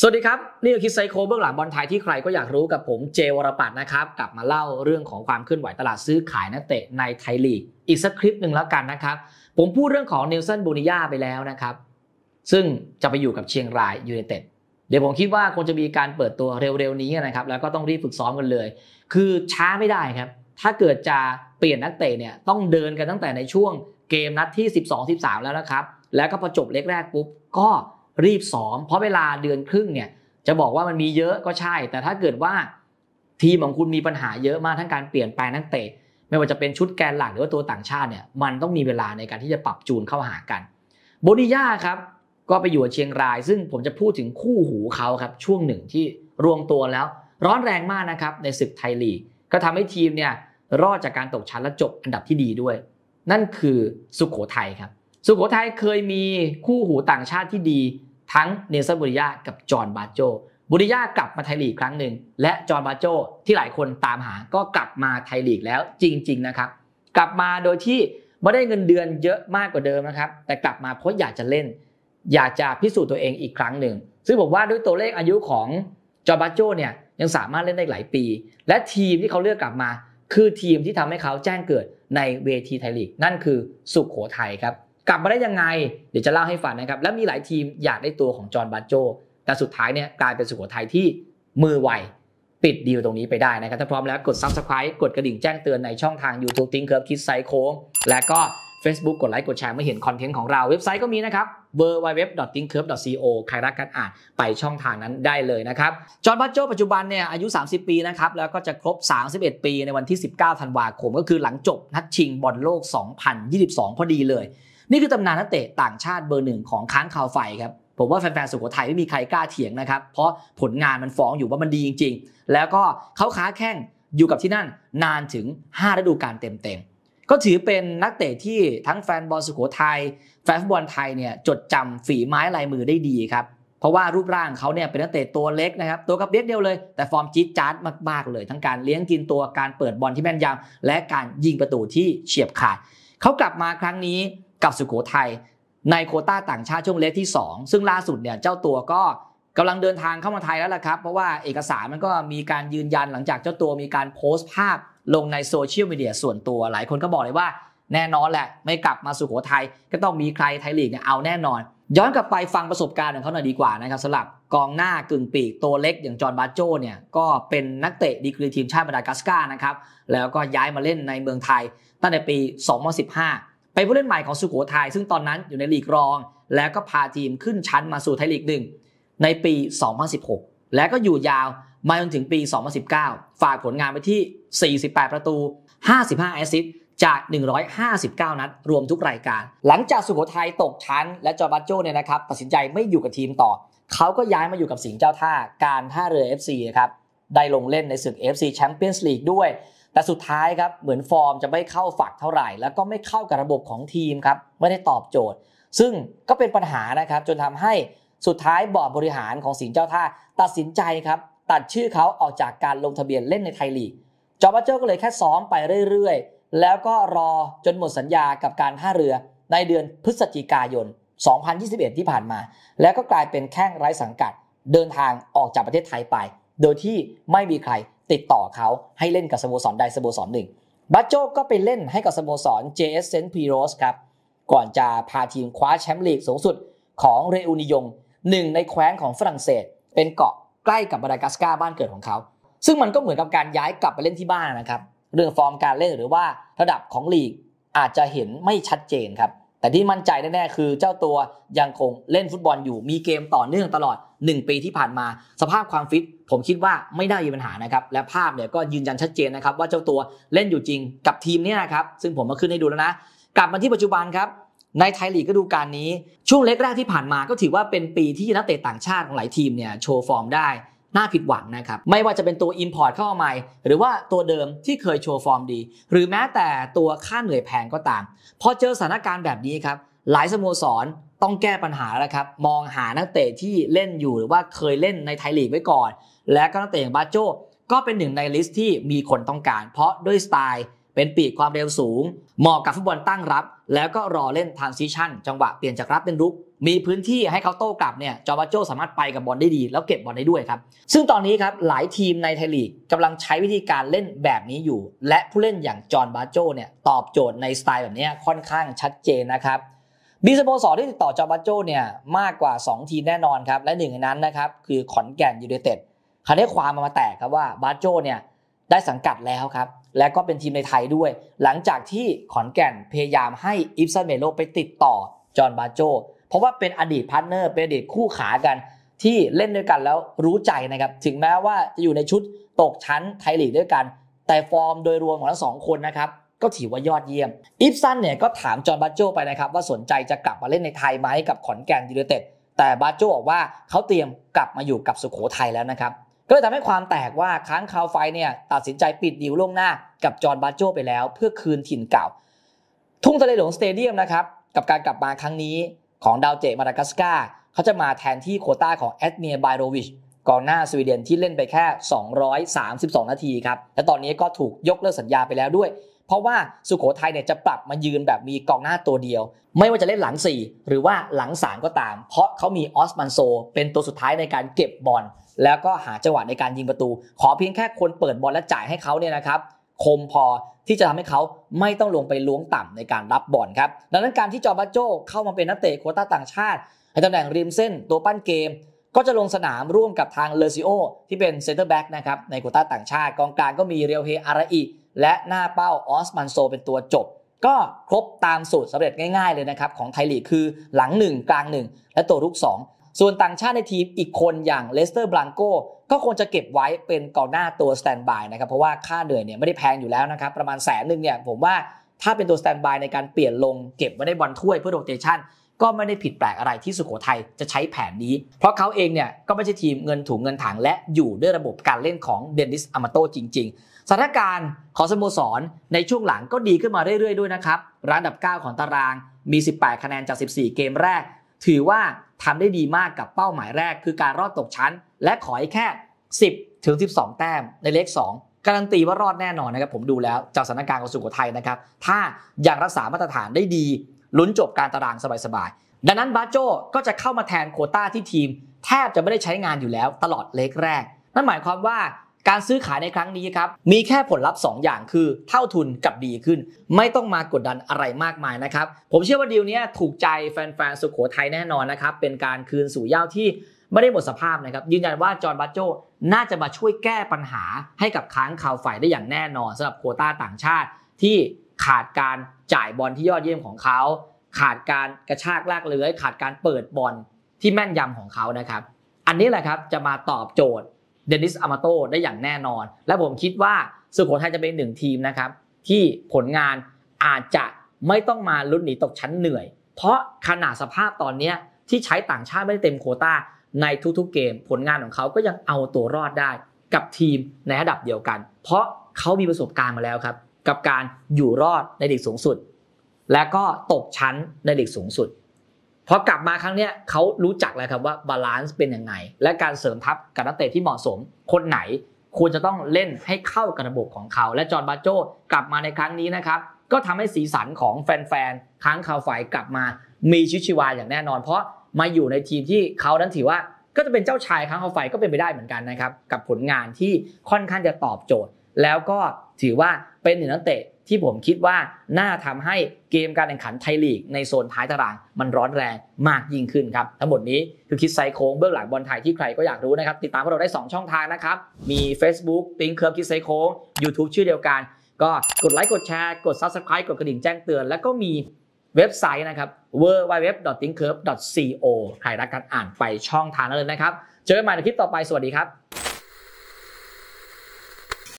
สวัสดีครับนี่คือคิดไซโคเบื้องหลังบอลไทยที่ใครก็อยากรู้กับผมเจวรปัตรนะครับกลับมาเล่าเรื่องของความเคลื่อนไหวตลาดซื้อขายนักเตะในไทยลีกอีกสักคลิปหนึ่งแล้วกันนะครับผมพูดเรื่องของเนลสัน โบนิญญาไปแล้วนะครับซึ่งจะไปอยู่กับเชียงรายยูไนเต็ดเดี๋ยวผมคิดว่าคงจะมีการเปิดตัวเร็วๆนี้นะครับแล้วก็ต้องรีบฝึกซ้อมกันเลยคือช้าไม่ได้ครับถ้าเกิดจะเปลี่ยนนักเตะเนี่ยต้องเดินกันตั้งแต่ในช่วงเกมนัดที่ 12-13 แล้วนะครับแล้วก็พอจบเล็กแรกปุ๊บก็รีบซ้อมเพราะเวลาเดือนครึ่งเนี่ยจะบอกว่ามันมีเยอะก็ใช่แต่ถ้าเกิดว่าทีมของคุณมีปัญหาเยอะมากทั้งการเปลี่ยนแปลงนักเตะไม่ว่าจะเป็นชุดแกนหลักหรือว่าตัวต่างชาติเนี่ยมันต้องมีเวลาในการที่จะปรับจูนเข้าหากันโบนิญญาครับก็ไปอยู่เชียงรายซึ่งผมจะพูดถึงคู่หูเขาครับช่วงหนึ่งที่รวมตัวแล้วร้อนแรงมากนะครับในศึกไทยลีกก็ทำให้ทีมเนี่ยรอดจากการตกชั้นและจบอันดับที่ดีด้วยนั่นคือสุโขทัยครับสุโขทัยเคยมีคู่หูต่างชาติที่ดีทั้งเนลสัน โบนิญญากับจอห์น บาโจโบนิญญากลับมาไทยลีกครั้งหนึ่งและจอห์น บาโจที่หลายคนตามหาก็กลับมาไทยลีกแล้วจริงๆนะครับกลับมาโดยที่ไม่ได้เงินเดือนเยอะมากกว่าเดิมนะครับแต่กลับมาเพราะอยากจะเล่นอยากจะพิสูจน์ตัวเองอีกครั้งหนึ่งซึ่งผมว่าด้วยตัวเลขอายุของจอห์น บาโจเนี่ยยังสามารถเล่นได้หลายปีและทีมที่เขาเลือกกลับมาคือทีมที่ทำให้เขาแจ้งเกิดในเวทีไทยลีกนั่นคือสุโขทัยครับกลับมาได้ยังไงเดี๋ยวจะเล่าให้ฟังนะครับและมีหลายทีมอยากได้ตัวของจอห์น บาโจแต่สุดท้ายเนี่ยกลายเป็นสุโขทัยที่มือไวปิดดีลตรงนี้ไปได้นะครับถ้าพร้อมแล้วกด Subscribe กดกระดิ่งแจ้งเตือนในช่องทาง YouTube Think Curve คิดไซโคและก็ Facebook กดไลค์กดแชร์ไม่เห็นคอนเทนต์ของเราเว็บไซต์ก็มีนะครับ www.thinkcurve.co ใครรักการอ่านไปช่องทางนั้นได้เลยนะครับจอห์น บาโจปัจจุบันเนี่ยอายุ30 ปีนะครับแล้วก็จะครบ31 ปีในวันที่19 ธันวาคมก็คือหลังจบนัดชิงบอลโลก 2022 พอดีเลยนี่คือตำนานนักเตะต่างชาติเบอร์หนึ่งของค้างคาวไฟครับผมว่าแฟนๆสุโขทัยไม่มีใครกล้าเถียงนะครับเพราะผลงานมันฟ้องอยู่ว่ามันดีจริงๆแล้วก็เขาค้าแข้งอยู่กับที่นั่นนานถึง5 ฤดูกาลเต็มๆก็ถือเป็นนักเตะที่ทั้งแฟนบอลสุโขทัยแฟนฟุตบอลไทยเนี่ยจดจำฝีไม้ลายมือได้ดีครับเพราะว่ารูปร่างเขาเนี่ยเป็นนักเตะตัวเล็กนะครับตัวกระเบี้ยเดียวเลยแต่ฟอร์มจี๊ดจ๊าดมากๆเลยทั้งการเลี้ยงกินตัวการเปิดบอลที่แม่นยำและการยิงประตูที่เฉียบขาดเขากลับมาครั้งนี้กับสุโขทัยในโควต้าต่างชาติช่วงเล็กที่2ซึ่งล่าสุดเนี่ยเจ้าตัวก็กำลังเดินทางเข้ามาไทยแล้วล่ะครับเพราะว่าเอกสารมันก็มีการยืนยันหลังจากเจ้าตัวมีการโพสต์ภาพลงในโซเชียลมีเดียส่วนตัวหลายคนก็บอกเลยว่าแน่นอนแหละไม่กลับมาสุโขทัยก็ต้องมีใครไทยลีกเนี่ยเอาแน่นอนย้อนกลับไปฟังประสบการณ์ของเขาหน่อยดีกว่านะครับสำหรับกองหน้ากึ่งปีกตัวเล็กอย่างจอห์น บาโจเนี่ยก็เป็นนักเตะดีกรีทีมชาติมาดากัสการ์นะครับแล้วก็ย้ายมาเล่นในเมืองไทยตั้งแต่ปี 2015ไปผู้เล่นใหม่ของสุโขทัยซึ่งตอนนั้นอยู่ในลีกรองแล้วก็พาทีมขึ้นชั้นมาสู่ไทยลีก1ในปี 2016 และก็อยู่ยาวมาจนถึงปี 2019 ฝากผลงานไปที่ 48 ประตู 55 แอสซิสต์จาก 159 นัดรวมทุกรายการหลังจากสุโขทัยตกชั้นและจอห์น บาโจเนี่ยนะครับตัดสินใจไม่อยู่กับทีมต่อเขาก็ย้ายมาอยู่กับสิงห์เจ้าท่าการท่าเรือ FC นะครับได้ลงเล่นในศึก FC Champions League ด้วยแต่สุดท้ายครับเหมือนฟอร์มจะไม่เข้าฝักเท่าไหร่แล้วก็ไม่เข้ากับระบบของทีมครับไม่ได้ตอบโจทย์ซึ่งก็เป็นปัญหานะครับจนทำให้สุดท้ายบอร์ดบริหารของสิงห์เจ้าท่าตัดสินใจครับตัดชื่อเขาออกจากการลงทะเบียนเล่นในไทยลีกจอห์น บาโจก็เลยแค่ซ้อมไปเรื่อยๆแล้วก็รอจนหมดสัญญากับการท่าเรือในเดือนพฤศจิกายน 2021 ที่ผ่านมาแล้วก็กลายเป็นแข้งไร้สังกัดเดินทางออกจากประเทศไทยไปโดยที่ไม่มีใครติดต่อเขาให้เล่นกับสโมสรใดสโมสรหนึ่งบาโจก็ไปเล่นให้กับสโมสร JS Saint Piros ครับก่อนจะพาทีมคว้าแชมป์ลีกสูงสุดของเรอูนิยง1ในแคว้นของฝรั่งเศสเป็นเกาะใกล้กับมาดากัสการ์บ้านเกิดของเขาซึ่งมันก็เหมือนกับการย้ายกลับไปเล่นที่บ้านนะครับเรื่องฟอร์มการเล่นหรือว่าระดับของลีกอาจจะเห็นไม่ชัดเจนครับแต่ที่มั่นใจแน่ๆคือเจ้าตัวยังคงเล่นฟุตบอลอยู่มีเกมต่อเนื่องตลอด1 ปีที่ผ่านมาสภาพความฟิตผมคิดว่าไม่ได้มีปัญหานะครับและภาพเนี่ยก็ยืนยันชัดเจนนะครับว่าเจ้าตัวเล่นอยู่จริงกับทีมเนี่ยนะครับซึ่งผมมาขึ้นให้ดูแล้วนะกลับมาที่ปัจจุบันครับในไทยลีกก็ดูการนี้ช่วงเล็กแรกที่ผ่านมาก็ถือว่าเป็นปีที่นักเตะต่างชาติของหลายทีมเนี่ยโชว์ฟอร์มได้น่าผิดหวังนะครับไม่ว่าจะเป็นตัวอินพอร์ตเข้ามาใหม่หรือว่าตัวเดิมที่เคยโชว์ฟอร์มดีหรือแม้แต่ตัวค่าเหนื่อยแพงก็ตามพอเจอสถานการณ์แบบนี้ครับหลายสโมสรต้องแก้ปัญหาแล้วครับมองหานักเตะที่เล่นอยู่หรือว่าเคยเล่นในไทยลีกไว้ก่อนและก็นักเตะอย่างบาโจก็เป็นหนึ่งในลิสต์ที่มีคนต้องการเพราะด้วยสไตล์ เป็นปีกความเร็วสูงเหมาะกับฟุตบอลตั้งรับแล้วก็รอเล่น transition จังหวะเปลี่ยนจากรับเป็นรุกมีพื้นที่ให้เขาโต้กลับเนี่ยจอร์บาโจสามารถไปกับบอลได้ดีแล้วเก็บบอลได้ด้วยครับซึ่งตอนนี้ครับหลายทีมในไทยลีกกำลังใช้วิธีการเล่นแบบนี้อยู่และผู้เล่นอย่างจอร์บาโจเนี่ยตอบโจทย์ในสไตล์แบบนี้ค่อนข้างชัดเจนนะครับมีสโมสรที่ติดต่อจอร์บาโจเนี่ยมากกว่า2ทีมแน่นอนครับและหนึ่งในนั้นนะครับคือขอนแก่นยูไนเต็ดคราวนี้ความมาแตกครับว่าบาโจเนี่ยได้สังกัดแล้วครับและก็เป็นทีมในไทยด้วยหลังจากที่ขอนแก่นพยายามให้อิฟซันเมโลไปติดต่อจอร์บาโจเพราะว่าเป็นอดีตพาร์ทเนอร์เป็นอดีตคู่ขากันที่เล่นด้วยกันแล้วรู้ใจนะครับถึงแม้ว่าจะอยู่ในชุดตกชั้นไทยลีกด้วยกันแต่ฟอร์มโดยรวมของทั้งสองคนนะครับก็ถือว่ายอดเยี่ยมอิฟซันเนี่ยก็ถามจอร์นบาโจไปนะครับว่าสนใจจะกลับมาเล่นในไทยไหมกับขอนแก่นยูไนเต็ดแต่บาโจบอกว่าเขาเตรียมกลับมาอยู่กับสุโขทัยแล้วนะครับก็เลยทำให้ความแตกว่าค้างคาวไฟเนี่ยตัดสินใจปิดดีลล่วงหน้ากับจอร์นบาโจไปแล้วเพื่อคืนถิ่นเก่าทุ่งทะเลหลวงสเตเดียมนะครับกับการกลับมาครั้งนี้ของดาวเจมาดากัสการ์เขาจะมาแทนที่โควต้าของแอดเมียร์ไบโรวิชกองหน้าสวีเดนที่เล่นไปแค่232นาทีครับและตอนนี้ก็ถูกยกเลิกสัญญาไปแล้วด้วยเพราะว่าสุโขทัยเนี่ยจะปรับมายืนแบบมีกองหน้าตัวเดียวไม่ว่าจะเล่นหลัง4หรือว่าหลัง3ก็ตามเพราะเขามีออสมันโซเป็นตัวสุดท้ายในการเก็บบอลแล้วก็หาจังหวะในการยิงประตูขอเพียงแค่คนเปิดบอลและจ่ายให้เขาเนี่ยนะครับคมพอที่จะทำให้เขาไม่ต้องลงไปล้วงต่ำในการรับบอลครับดังนั้นการที่จอร์บาโจเข้ามาเป็นนักเตะโควต้าต่างชาติในตำแหน่งริมเส้นตัวปั้นเกมก็จะลงสนามร่วมกับทางเลอซิโอที่เป็นเซนเตอร์แบ็กนะครับในโควต้าต่างชาติกองกลางก็มีเรียวเฮอาราอิและหน้าเป้าออสมันโซเป็นตัวจบก็ครบตามสูตรสำเร็จง่ายๆเลยนะครับของไทยลีกคือหลัง1กลาง1และตัวรุก2ส่วนต่างชาติในทีมอีกคนอย่างเลสเตอร์บลังโกก็คงจะเก็บไว้เป็นกองหน้าตัวสแตนบายนะครับเพราะว่าค่าเหนื่อยเนี่ยไม่ได้แพงอยู่แล้วนะครับประมาณ100,000เนี่ยผมว่าถ้าเป็นตัวสแตนบายในการเปลี่ยนลงเก็บไว้ในบอลถ้วยเพื่อโรเตชันก็ไม่ได้ผิดแปลกอะไรที่สุโขทัยจะใช้แผนนี้เพราะเขาเองเนี่ยก็ไม่ใช่ทีมเงินถุงเงินถังและอยู่ด้วยระบบการเล่นของเดนิสอามาโตจริงๆสถานการณ์ของสโมสรในช่วงหลังก็ดีขึ้นมาเรื่อยๆด้วยนะครับรั้งอันดับ9ของตารางมี18คะแนนจาก14เกมแรกถือว่าทำได้ดีมากกับเป้าหมายแรกคือการรอดตกชั้นและขอให้แค่10-12 แต้มในเลข2การันตีว่ารอดแน่นอนนะครับผมดูแล้วจากสถานการณ์ของสุโขทัยนะครับถ้ายังรักษามาตรฐานได้ดีลุ้นจบการตารางสบายๆดังนั้นบาโจก็จะเข้ามาแทนโควต้าที่ทีมแทบจะไม่ได้ใช้งานอยู่แล้วตลอดเลขแรกนั่นหมายความว่าการซื้อขายในครั้งนี้ครับมีแค่ผลลัพธ์2อย่างคือเท่าทุนกับดีขึ้นไม่ต้องมากดดันอะไรมากมายนะครับผมเชื่อว่าดีลนี้ถูกใจแฟนๆสุโขทัยแน่นอนนะครับเป็นการคืนสู่เหย้าที่ไม่ได้หมดสภาพนะครับยืนยันว่าจอร์นบาโจน่าจะมาช่วยแก้ปัญหาให้กับค้างคาวไฟได้อย่างแน่นอนสำหรับโควต้าต่างชาติที่ขาดการจ่ายบอลที่ยอดเยี่ยมของเขาขาดการกระชากลากเลื้อยขาดการเปิดบอลที่แม่นยำของเขานะครับอันนี้แหละครับจะมาตอบโจทย์เดนิสอามาโตได้อย่างแน่นอนและผมคิดว่าสุโขทัยจะเป็นหนึ่งทีมนะครับที่ผลงานอาจจะไม่ต้องมาลุ้นหนีตกชั้นเหนื่อยเพราะขนาดสภาพตอนนี้ที่ใช้ต่างชาติไม่ได้เต็มโควต้าในทุกๆเกมผลงานของเขาก็ยังเอาตัวรอดได้กับทีมในระดับเดียวกันเพราะเขามีประสบการณ์มาแล้วครับกับการอยู่รอดในลีกสูงสุดและก็ตกชั้นในลีกสูงสุดพอกลับมาครั้งนี้เขารู้จักแล้วครับว่าบาลานซ์เป็นยังไงและการเสริมทัพกับนักเตะที่เหมาะสมคนไหนควรจะต้องเล่นให้เข้ากับระบบของเขาและจอร์นบาโจกลับมาในครั้งนี้นะครับก็ทำให้สีสันของแฟนๆค้างคาวไฟกลับมามีชีวิตชีวาอย่างแน่นอนเพราะมาอยู่ในทีมที่เขานั้นถือว่าก็จะเป็นเจ้าชายค้างคาวไฟก็เป็นไปได้เหมือนกันนะครับกับผลงานที่ค่อนข้างจะตอบโจทย์แล้วก็ถือว่าเป็นหนึ่งนักเตะที่ผมคิดว่าน่าทำให้เกมการแข่งขันไทยลีกในโซนท้ายตารางมันร้อนแรงมากยิ่งขึ้นครับทั้งหมดนี้คือคิดไซโค้งเบื้องหลังบอลไทยที่ใครก็อยากรู้นะครับติดตามพวกเราได้2ช่องทางนะครับมี Facebook Think Curve คิดไซโค้ง YouTube ชื่อเดียวกันก็กดไลค์กดแชร์กด Subscribe กดกระดิ่งแจ้งเตือนแล้วก็มีเว็บไซต์นะครับ www.thinkcurve.co ใครรักการอ่านไปช่องทางนั้นเลยนะครับเจอกันใหม่ในคลิปต่อไปสวัสดีครับ